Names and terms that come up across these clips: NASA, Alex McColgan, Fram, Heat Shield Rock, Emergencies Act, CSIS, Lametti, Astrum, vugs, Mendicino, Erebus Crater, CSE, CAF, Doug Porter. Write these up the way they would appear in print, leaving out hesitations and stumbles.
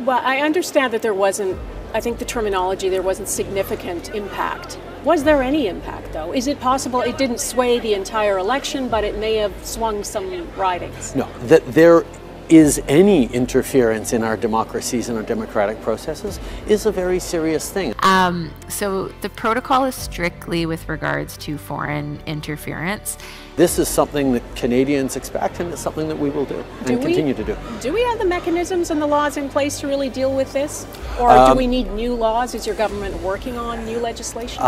Well, I understand that there wasn't, I think the terminology, there wasn't significant impact. Was there any impact, though? Is it possible it didn't sway the entire election, but it may have swung some ridings? No, that there is any interference in our democracies and our democratic processes is a very serious thing. So the protocol is strictly with regards to foreign interference. This is something that Canadians expect, and it's something that we will do and continue to do. Do we have the mechanisms and the laws in place to really deal with this? Or do we need new laws? Is your government working on new legislation?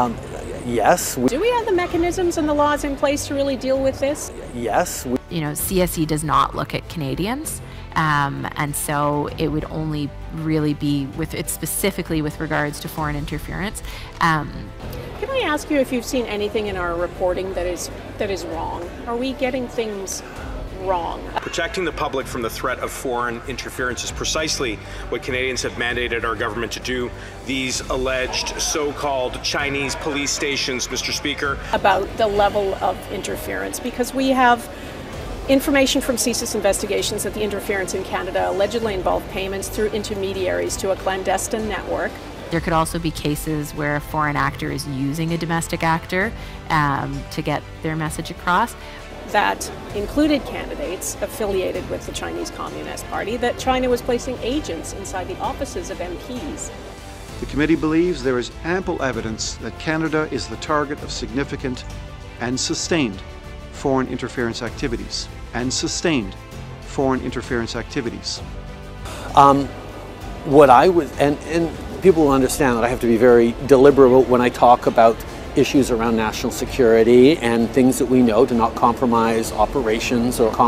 Yes. Do we have the mechanisms and the laws in place to really deal with this? Yes. You know, CSE does not look at Canadians. And so it would only really be with it specifically with regards to foreign interference. Can I ask you if you've seen anything in our reporting that is wrong? Are we getting things wrong? Protecting the public from the threat of foreign interference is precisely what Canadians have mandated our government to do. These alleged so-called Chinese police stations, Mr. Speaker. About the level of interference, because we have information from CSIS investigations that the interference in Canada allegedly involved payments through intermediaries to a clandestine network. There could also be cases where a foreign actor is using a domestic actor to get their message across. That included candidates affiliated with the Chinese Communist Party, that China was placing agents inside the offices of MPs. The committee believes there is ample evidence that Canada is the target of significant and sustained foreign interference activities. What I would, and people will understand that I have to be very deliberate when I talk about issues around national security and things that we know to not compromise operations or The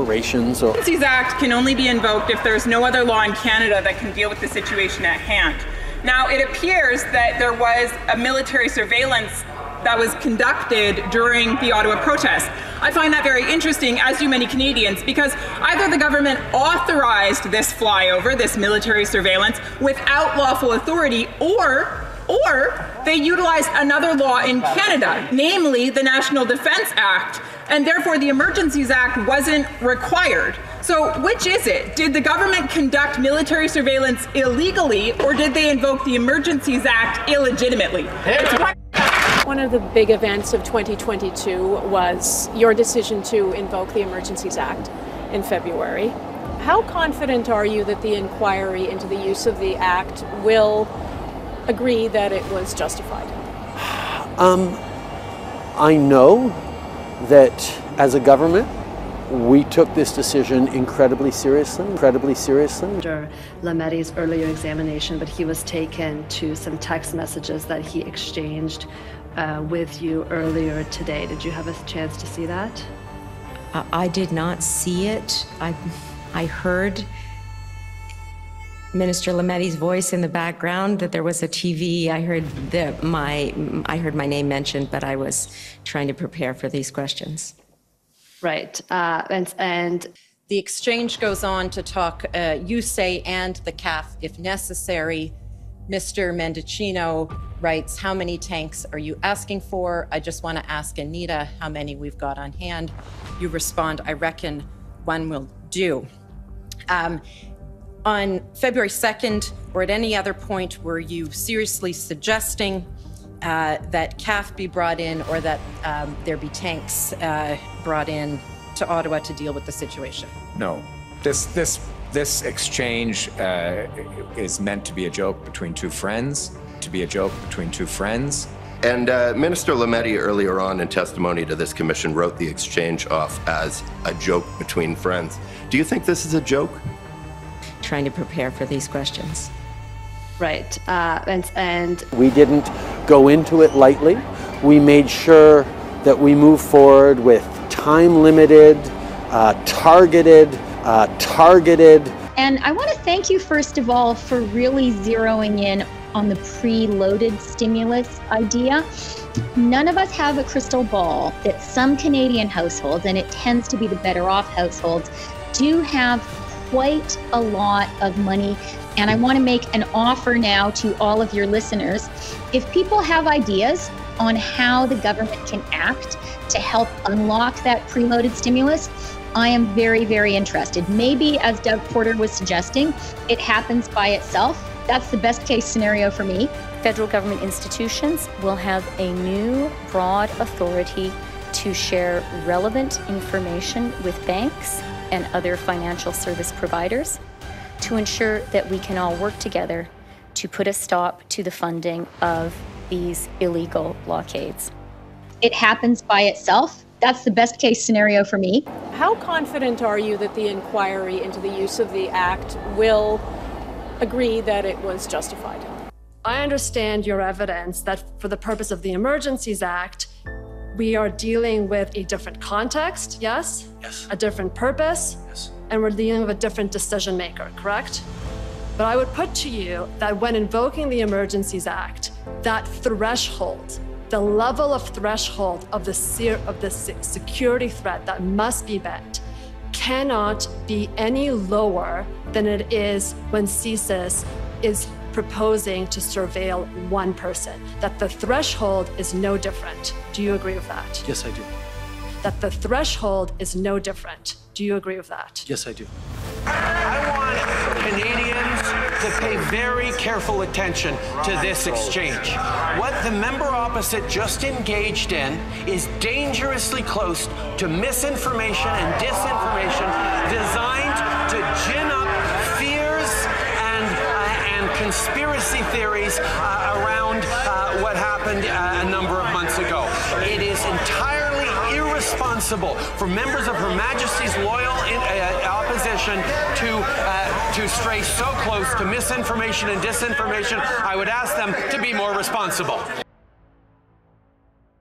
Emergencies Act can only be invoked if there's no other law in Canada that can deal with the situation at hand. Now, it appears that there was a military surveillance that was conducted during the Ottawa protest. I find that very interesting, as do many Canadians, because either the government authorized this flyover, this military surveillance, without lawful authority, or they utilized another law in Canada, namely the National Defence Act, and therefore the Emergencies Act wasn't required. So which is it? Did the government conduct military surveillance illegally, or did they invoke the Emergencies Act illegitimately? One of the big events of 2022 was your decision to invoke the Emergencies Act in February. How confident are you that the inquiry into the use of the Act will agree that it was justified? I know that as a government, we took this decision incredibly seriously. After Lametti's earlier examination, but he was taken to some text messages that he exchanged with you earlier today. Did you have a chance to see that? I did not see it. I heard Minister Lametti's voice in the background, that there was a TV. I heard my name mentioned, but I was trying to prepare for these questions. Right, and the exchange goes on to talk, you say, and the CAF if necessary. Mr. Mendicino writes, how many tanks are you asking for? I just want to ask Anita how many we've got on hand. You respond, I reckon one will do. On February 2nd, or at any other point, were you seriously suggesting that CAF be brought in, or that there be tanks brought in to Ottawa to deal with the situation? No. This exchange is meant to be a joke between two friends, And Minister Lametti earlier on in testimony to this commission wrote the exchange off as a joke between friends. Do you think this is a joke? Trying to prepare for these questions. Right, and we didn't go into it lightly. We made sure that we move forward with time-limited, targeted. And I want to thank you, first of all, for really zeroing in on the pre-loaded stimulus idea. None of us have a crystal ball that some Canadian households, and it tends to be the better off households, do have quite a lot of money. And I want to make an offer now to all of your listeners. If people have ideas on how the government can act to help unlock that preloaded stimulus, I am very, very interested. Maybe, as Doug Porter was suggesting, it happens by itself. That's the best case scenario for me. Federal government institutions will have a new broad authority to share relevant information with banks and other financial service providers to ensure that we can all work together to put a stop to the funding of these illegal blockades. It happens by itself. That's the best case scenario for me. How confident are you that the inquiry into the use of the act will agree that it was justified? I understand your evidence that for the purpose of the Emergencies Act, we are dealing with a different context, yes? Yes. A different purpose? Yes. And we're dealing with a different decision maker, correct? But I would put to you that when invoking the Emergencies Act, that threshold, the level of threshold of the security threat that must be met cannot be any lower than it is when CSIS is proposing to surveil one person. That the threshold is no different. Do you agree with that? Yes, I do. That the threshold is no different. Do you agree with that? Yes, I do. I want Canadians to pay very careful attention to this exchange. What the member opposite just engaged in is dangerously close to misinformation and disinformation designed to gin up fears and conspiracy theories around what happened a number of months ago. It is entirely irresponsible for members of Her Majesty's loyal opposition to stray so close to misinformation and disinformation. I would ask them to be more responsible.